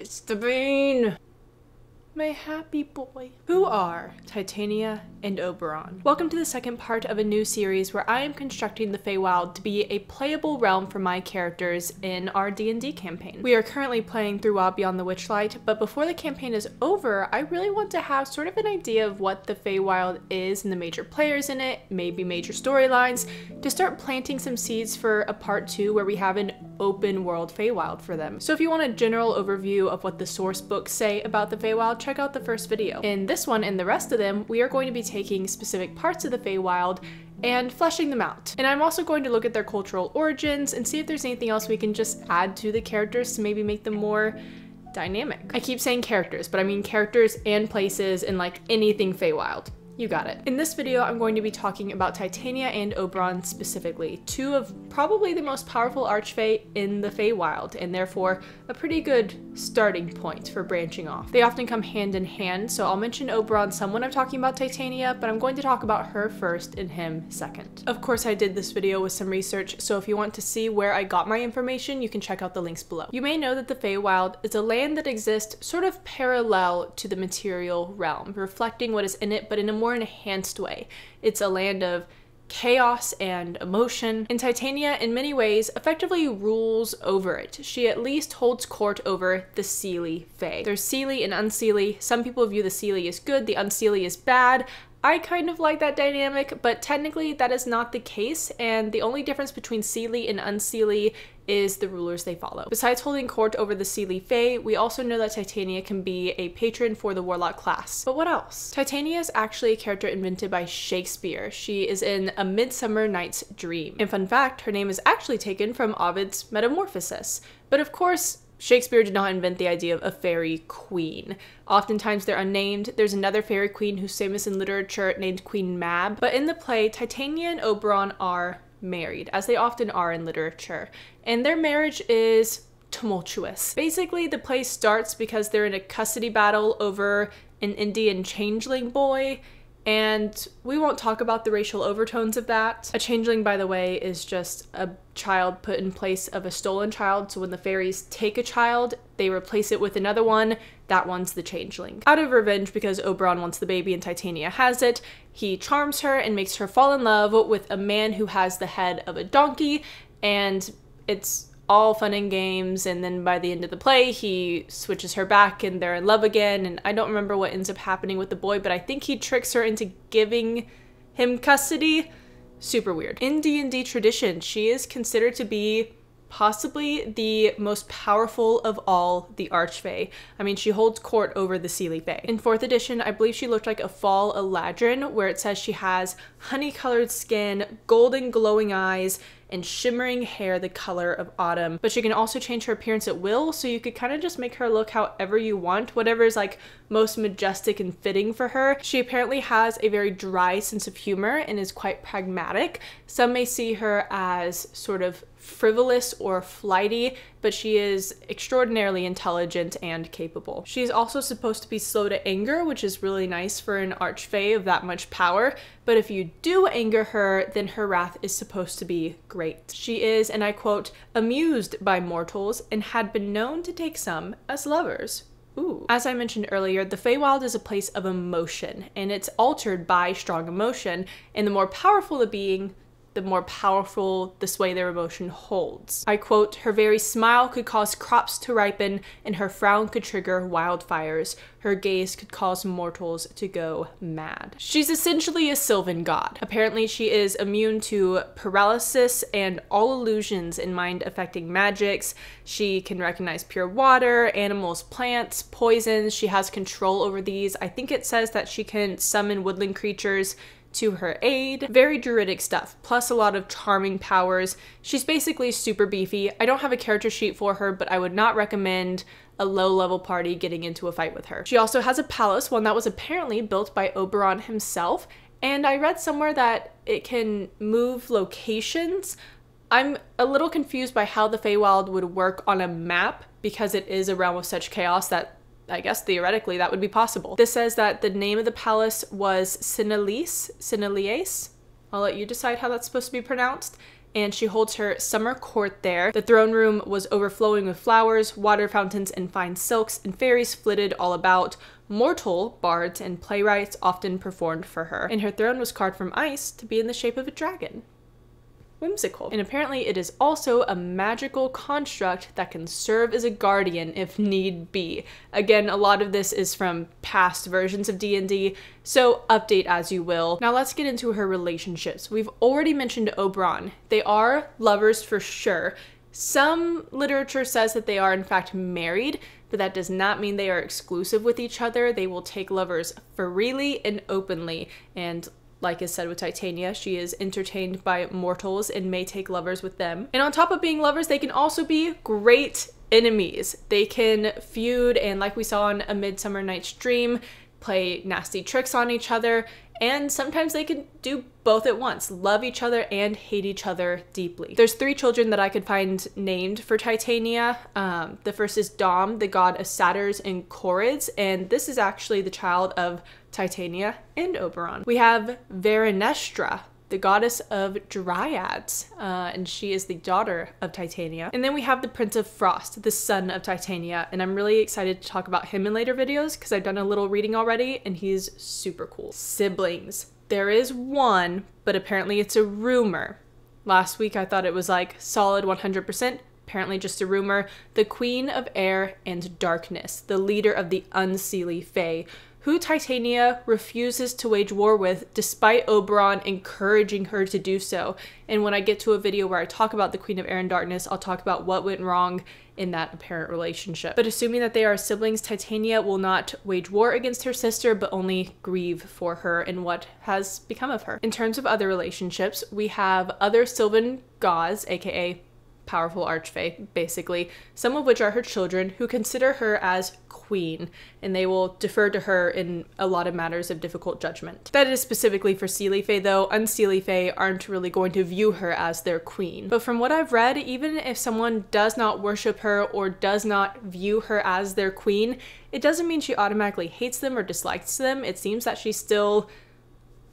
It's the bean! My happy boy. Who are Titania and Oberon? Welcome to the second part of a new series where I am constructing the Feywild to be a playable realm for my characters in our D&D campaign. We are currently playing through Wild Beyond the Witchlight, but before the campaign is over, I really want to have sort of an idea of what the Feywild is and the major players in it, maybe major storylines, to start planting some seeds for a part two where we have an open world Feywild for them. So if you want a general overview of what the source books say about the Feywild, check out the first video. In this one and the rest of them, we are going to be taking specific parts of the Feywild and fleshing them out. And I'm also going to look at their cultural origins and see if there's anything else we can just add to the characters to maybe make them more dynamic. I keep saying characters, but I mean characters and places and like anything Feywild. You got it. In this video, I'm going to be talking about Titania and Oberon specifically, two of probably the most powerful archfey in the Feywild, and therefore a pretty good starting point for branching off. They often come hand in hand, so I'll mention Oberon some when I'm talking about Titania, but I'm going to talk about her first and him second. Of course, I did this video with some research, so if you want to see where I got my information, you can check out the links below. You may know that the Feywild is a land that exists sort of parallel to the material realm, reflecting what is in it, but in a more enhanced way. It's a land of chaos and emotion, and Titania in many ways effectively rules over it. She at least holds court over the Seelie Fae. There's Seelie and Unseelie. Some people view the Seelie as good, the Unseelie as bad. I kind of like that dynamic, but technically that is not the case, and the only difference between Seelie and Unseelie is the rulers they follow. Besides holding court over the Seelie Fae, we also know that Titania can be a patron for the warlock class. But what else? Titania is actually a character invented by Shakespeare. She is in A Midsummer Night's Dream. And fun fact, her name is actually taken from Ovid's Metamorpheses. But of course, Shakespeare did not invent the idea of a fairy queen. Oftentimes they're unnamed. There's another fairy queen who's famous in literature named Queen Mab. But in the play, Titania and Oberon are married, as they often are in literature, and their marriage is tumultuous. Basically, the play starts because they're in a custody battle over an Indian changeling boy, and we won't talk about the racial overtones of that. A changeling, by the way, is just a child put in place of a stolen child, so when the fairies take a child, they replace it with another one. That one's the changeling. Out of revenge, because Oberon wants the baby and Titania has it, he charms her and makes her fall in love with a man who has the head of a donkey, and it's all fun and games, and then by the end of the play he switches her back and they're in love again, and I don't remember what ends up happening with the boy, but I think he tricks her into giving him custody. Super weird. In D&D tradition, she is considered to be possibly the most powerful of all the archfey. I mean, she holds court over the Seelie Fae. In 4th edition, I believe she looked like a fall eladrin, where it says she has honey-colored skin, golden glowing eyes, and shimmering hair the color of autumn. But she can also change her appearance at will, so you could kind of just make her look however you want, whatever is like most majestic and fitting for her. She apparently has a very dry sense of humor and is quite pragmatic. Some may see her as sort of frivolous or flighty, but she is extraordinarily intelligent and capable. She's also supposed to be slow to anger, which is really nice for an archfey of that much power, but if you do anger her, then her wrath is supposed to be great. She is, and I quote, amused by mortals and had been known to take some as lovers. Ooh. As I mentioned earlier, the Feywild is a place of emotion, and it's altered by strong emotion, and the more powerful the being, the more powerful the sway their emotion holds. I quote, her very smile could cause crops to ripen, and her frown could trigger wildfires. Her gaze could cause mortals to go mad. She's essentially a sylvan god. Apparently, she is immune to paralysis and all illusions in mind-affecting magics. She can recognize pure water, animals, plants, poisons. She has control over these. I think it says that she can summon woodland creatures to her aid. Very druidic stuff, plus a lot of charming powers. She's basically super beefy. I don't have a character sheet for her, but I would not recommend a low-level party getting into a fight with her. She also has a palace, one that was apparently built by Oberon himself, and I read somewhere that it can move locations. I'm a little confused by how the Feywild would work on a map, because it is a realm of such chaos that I guess theoretically that would be possible. This says that the name of the palace was Sinalis, I'll let you decide how that's supposed to be pronounced, and she holds her summer court there. The throne room was overflowing with flowers, water fountains, and fine silks, and fairies flitted all about. Mortal bards and playwrights often performed for her, and her throne was carved from ice to be in the shape of a dragon. Whimsical. And apparently it is also a magical construct that can serve as a guardian if need be. Again, a lot of this is from past versions of D&D, so update as you will. Now let's get into her relationships. We've already mentioned Oberon. They are lovers for sure. Some literature says that they are in fact married, but that does not mean they are exclusive with each other. They will take lovers freely and openly, and like is said with Titania, she is entertained by mortals and may take lovers with them. And on top of being lovers, they can also be great enemies. They can feud and, like we saw on A Midsummer Night's Dream, play nasty tricks on each other, and sometimes they can do both at once, love each other and hate each other deeply. There's three children that I could find named for Titania. The first is Dom, the god of satyrs and chorids, and this is actually the child of Titania and Oberon. We have Verenestra, the goddess of dryads, and she is the daughter of Titania. And then we have the Prince of Frost, the son of Titania, and I'm really excited to talk about him in later videos because I've done a little reading already and he's super cool. Siblings. There is one, but apparently it's a rumor. Last week I thought it was like solid 100%, apparently just a rumor. The Queen of Air and Darkness, the leader of the Unseelie Fae, who Titania refuses to wage war with despite Oberon encouraging her to do so. And when I get to a video where I talk about the Queen of Air and Darkness, I'll talk about what went wrong in that apparent relationship. But assuming that they are siblings, Titania will not wage war against her sister, but only grieve for her and what has become of her. In terms of other relationships, we have other Sylvan gods, aka powerful archfey, basically, some of which are her children, who consider her as queen, and they will defer to her in a lot of matters of difficult judgment. That is specifically for Seelie Fae, though. Unseelie Fae aren't really going to view her as their queen. But from what I've read, even if someone does not worship her or does not view her as their queen, it doesn't mean she automatically hates them or dislikes them. It seems that she still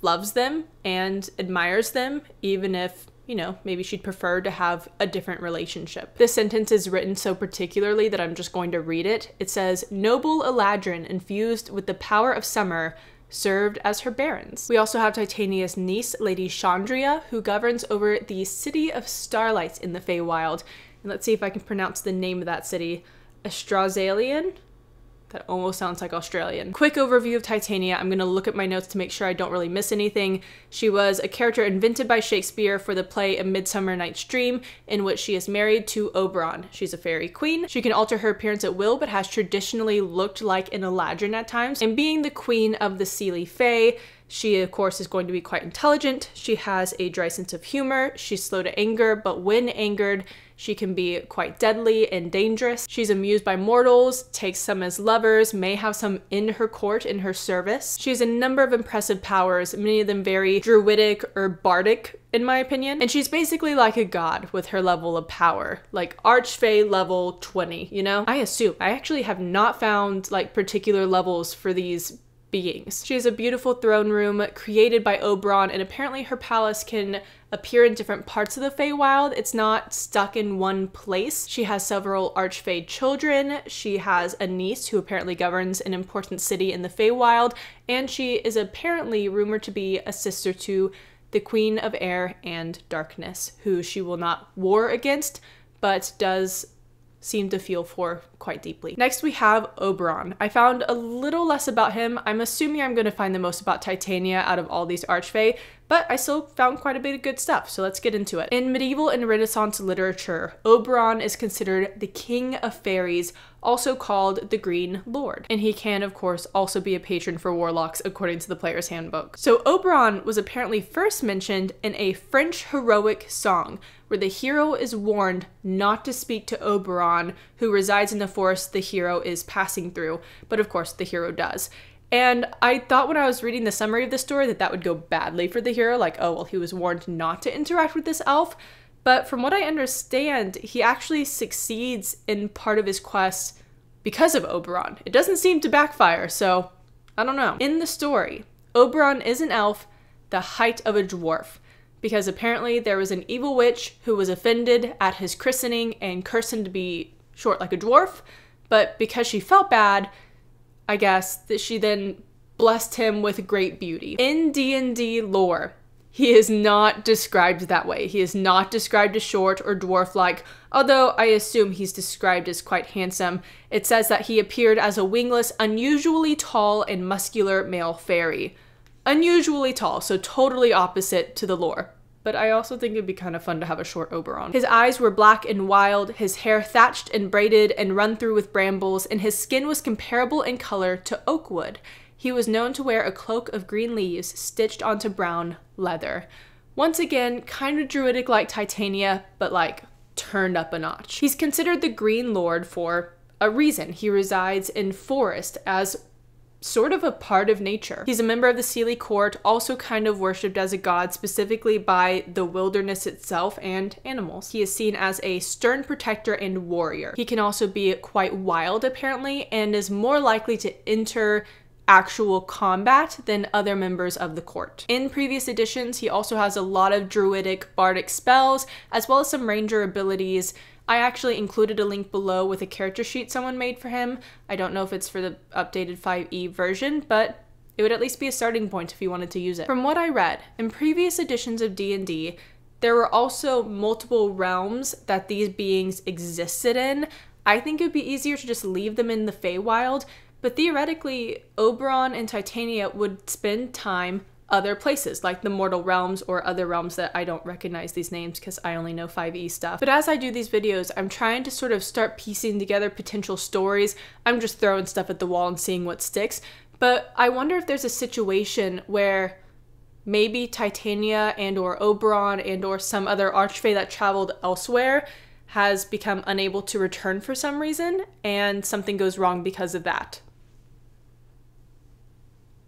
loves them and admires them, even if, you know, maybe she'd prefer to have a different relationship. This sentence is written so particularly that I'm just going to read it. It says, "Noble eladrin, infused with the power of summer, served as her barons." We also have Titania's niece, Lady Chandria, who governs over the City of Starlights in the Feywild. And let's see if I can pronounce the name of that city. Astrazalian? That almost sounds like Australian. Quick overview of Titania. I'm gonna look at my notes to make sure I don't really miss anything. She was a character invented by Shakespeare for the play A Midsummer Night's Dream, in which she is married to Oberon. She's a fairy queen. She can alter her appearance at will, but has traditionally looked like an eladrin at times. And being the queen of the Seelie Fae, she, of course, is going to be quite intelligent. She has a dry sense of humor. She's slow to anger, but when angered, she can be quite deadly and dangerous. She's amused by mortals, takes some as lovers, may have some in her court, in her service. She has a number of impressive powers, many of them very druidic or bardic, in my opinion. And she's basically like a god with her level of power, like archfey level 20, you know? I assume. I actually have not found like particular levels for these beings. She has a beautiful throne room created by Oberon, and apparently her palace can appear in different parts of the Feywild. It's not stuck in one place. She has several archfey children. She has a niece who apparently governs an important city in the Feywild, and she is apparently rumored to be a sister to the Queen of Air and Darkness, who she will not war against, but does seem to feel for quite deeply. Next we have Oberon. I found a little less about him. I'm assuming I'm going to find the most about Titania out of all these archfey, but I still found quite a bit of good stuff, so let's get into it. In medieval and Renaissance literature, Oberon is considered the king of fairies, also called the Green Lord, and he can, of course, also be a patron for warlocks according to the player's handbook. So Oberon was apparently first mentioned in a French heroic song, where the hero is warned not to speak to Oberon, who resides in the forest the hero is passing through, but of course the hero does. And I thought when I was reading the summary of the story that that would go badly for the hero, like, oh, well, he was warned not to interact with this elf, but from what I understand, he actually succeeds in part of his quest because of Oberon. It doesn't seem to backfire, so I don't know. In the story, Oberon is an elf, the height of a dwarf. because apparently there was an evil witch who was offended at his christening and cursed him to be short like a dwarf, but because she felt bad, I guess, that she then blessed him with great beauty. In D&D lore, he is not described that way. He is not described as short or dwarf-like, although I assume he's described as quite handsome. It says that he appeared as a wingless, unusually tall and muscular male fairy. Unusually tall, so totally opposite to the lore. But I also think it'd be kind of fun to have a short Oberon. His eyes were black and wild, his hair thatched and braided and run through with brambles, and his skin was comparable in color to oak wood. He was known to wear a cloak of green leaves stitched onto brown leather. Once again, kind of druidic like Titania, but like turned up a notch. He's considered the Green Lord for a reason. He resides in forest as sort of a part of nature. He's a member of the Seelie court, also kind of worshipped as a god, specifically by the wilderness itself and animals. He is seen as a stern protector and warrior. He can also be quite wild apparently, and is more likely to enter actual combat than other members of the court. In previous editions, he also has a lot of druidic bardic spells, as well as some ranger abilities. I actually included a link below with a character sheet someone made for him. I don't know if it's for the updated 5e version, but it would at least be a starting point if you wanted to use it. From what I read, in previous editions of D&D, there were also multiple realms that these beings existed in. I think it would be easier to just leave them in the Feywild, but theoretically, Oberon and Titania would spend time other places, like the mortal realms or other realms that I don't recognize these names because I only know 5e stuff. But as I do these videos, I'm trying to sort of start piecing together potential stories. I'm just throwing stuff at the wall and seeing what sticks. But I wonder if there's a situation where maybe Titania and or Oberon and or some other archfey that traveled elsewhere has become unable to return for some reason, and something goes wrong because of that.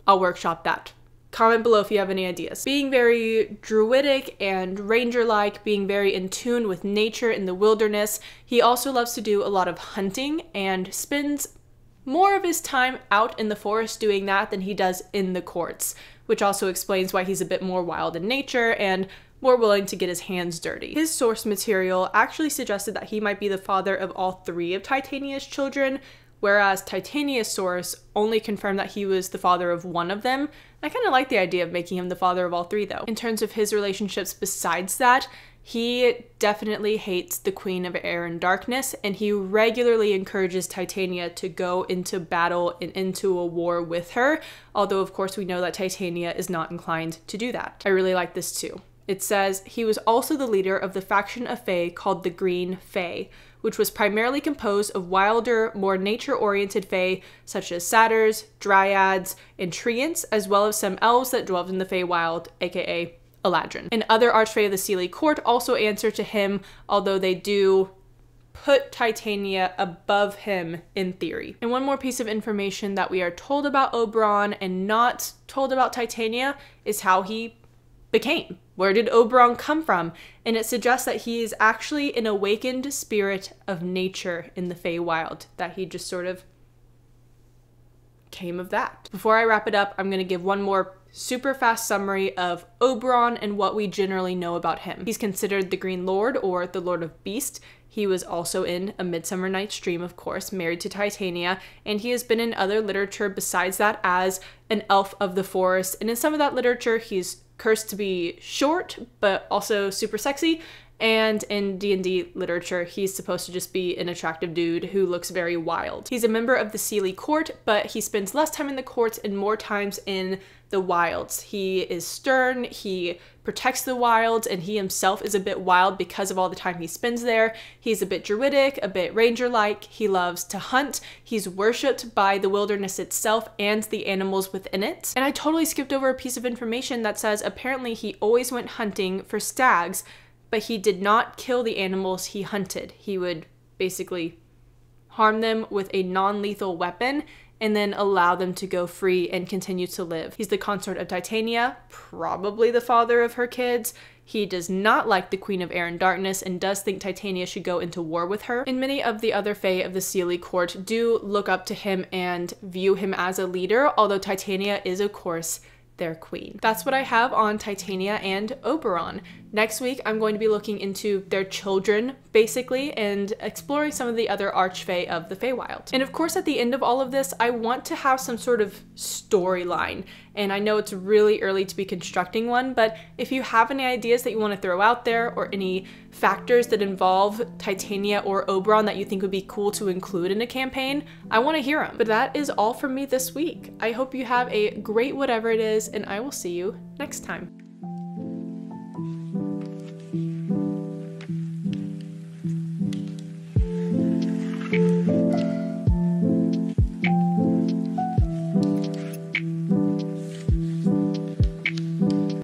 I'll workshop that. Comment below if you have any ideas. Being very druidic and ranger-like, being very in tune with nature in the wilderness, he also loves to do a lot of hunting and spends more of his time out in the forest doing that than he does in the courts, which also explains why he's a bit more wild in nature and more willing to get his hands dirty. His source material actually suggested that he might be the father of all three of Titania's children, whereas Titania's source only confirmed that he was the father of one of them. I kind of like the idea of making him the father of all three though. In terms of his relationships besides that, he definitely hates the Queen of Air and Darkness, and he regularly encourages Titania to go into battle and into a war with her, although of course we know that Titania is not inclined to do that. I really like this too. It says, he was also the leader of the faction of Fae called the Green Fae, which was primarily composed of wilder, more nature-oriented Fae, such as satyrs, dryads, and treants, as well as some elves that dwelled in the Feywild, aka eladrin. And other archfey of the Seelie court also answer to him, although they do put Titania above him in theory. And one more piece of information that we are told about Oberon and not told about Titania is how he became. Where did Oberon come from? And it suggests that he is actually an awakened spirit of nature in the Feywild, that he just sort of came of that. Before I wrap it up, I'm going to give one more super fast summary of Oberon and what we generally know about him. He's considered the Green Lord or the Lord of Beast. He was also in A Midsummer Night's Dream, of course, married to Titania, and he has been in other literature besides that as an elf of the forest. And in some of that literature, he's cursed to be short, but also super sexy. And in D&D literature, he's supposed to just be an attractive dude who looks very wild. He's a member of the Seelie court, but he spends less time in the courts and more times in the wilds. He is stern, he protects the wilds, and he himself is a bit wild because of all the time he spends there. He's a bit druidic, a bit ranger-like, he loves to hunt, he's worshipped by the wilderness itself and the animals within it. And I totally skipped over a piece of information that says apparently he always went hunting for stags, but he did not kill the animals he hunted. He would basically harm them with a non-lethal weapon and then allow them to go free and continue to live. He's the consort of Titania, probably the father of her kids. He does not like the Queen of Air and Darkness and does think Titania should go into war with her. And many of the other Fae of the Seelie court do look up to him and view him as a leader, although Titania is, of course, their queen. That's what I have on Titania and Oberon. Next week, I'm going to be looking into their children, basically, and exploring some of the other archfey of the Feywild. And of course, at the end of all of this, I want to have some sort of storyline. And I know it's really early to be constructing one, but if you have any ideas that you want to throw out there, or any factors that involve Titania or Oberon that you think would be cool to include in a campaign, I want to hear them. But that is all from me this week. I hope you have a great whatever it is, and I will see you next time.